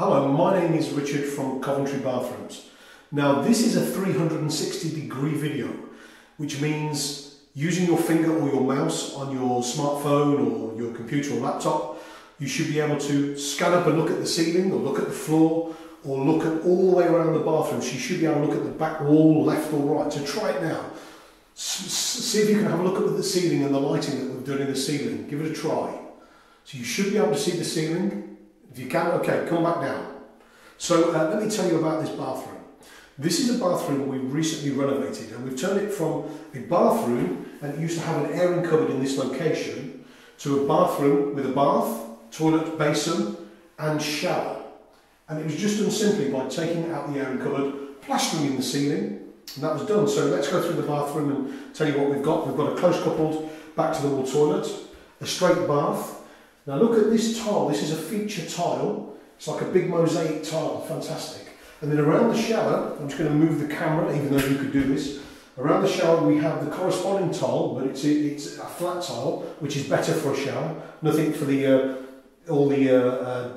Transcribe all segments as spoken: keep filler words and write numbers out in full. Hello, my name is Richard from Coventry Bathrooms. Now this is a three hundred sixty degree video, which means using your finger or your mouse on your smartphone or your computer or laptop, you should be able to scan up and look at the ceiling or look at the floor or look at all the way around the bathroom. So you should be able to look at the back wall, left or right. So try it now. See if you can have a look at the ceiling and the lighting that we've done in the ceiling. Give it a try. So you should be able to see the ceiling. If you can, okay, come back now. So uh, let me tell you about this bathroom. This is a bathroom we recently renovated, and we've turned it from a bathroom that used to have an airing cupboard in this location to a bathroom with a bath, toilet, basin and shower. And it was just done simply by taking out the airing cupboard, plastering in the ceiling, and that was done. So let's go through the bathroom and tell you what we've got. We've got a close coupled back to the wall toilet, a straight bath. Now look at this tile, this is a feature tile, it's like a big mosaic tile, fantastic. And then around the shower, I'm just going to move the camera even though you could do this, around the shower we have the corresponding tile, but it's a, it's a flat tile, which is better for a shower, nothing for the uh, all the uh, uh,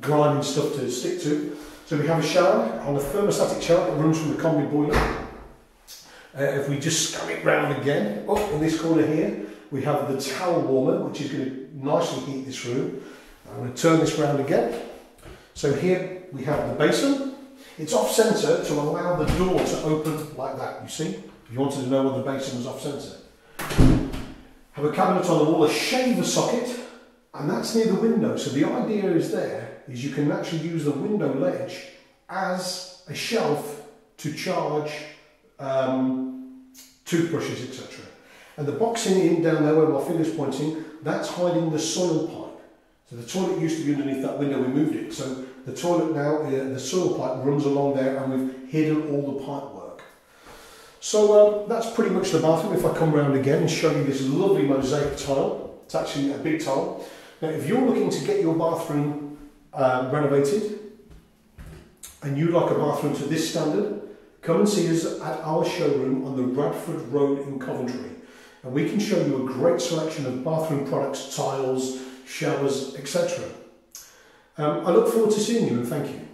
grinding stuff to stick to. So we have a shower, on a thermostatic shower that runs from the combi boiler. Uh, if we just scan it round again, up in this corner here, we have the towel warmer, which is going to nicely heat this room. I'm going to turn this round again. So here we have the basin. It's off centre to allow the door to open like that, you see? If you wanted to know whether the basin was off centre. Have a cabinet on the wall, a shaver socket, and that's near the window. So the idea is there, is you can actually use the window ledge as a shelf to charge um, toothbrushes, et cetera. And the boxing in down there where my finger's pointing, that's hiding the soil pipe. So the toilet used to be underneath that window, we moved it. So the toilet now, uh, the soil pipe runs along there and we've hidden all the pipe work. So um, that's pretty much the bathroom. If I come round again and show you this lovely mosaic tile, it's actually a big tile. Now if you're looking to get your bathroom uh, renovated and you like a bathroom to this standard, come and see us at our showroom on the Radford Road in Coventry. And we can show you a great selection of bathroom products, tiles, showers, et cetera. Um, I look forward to seeing you, and thank you.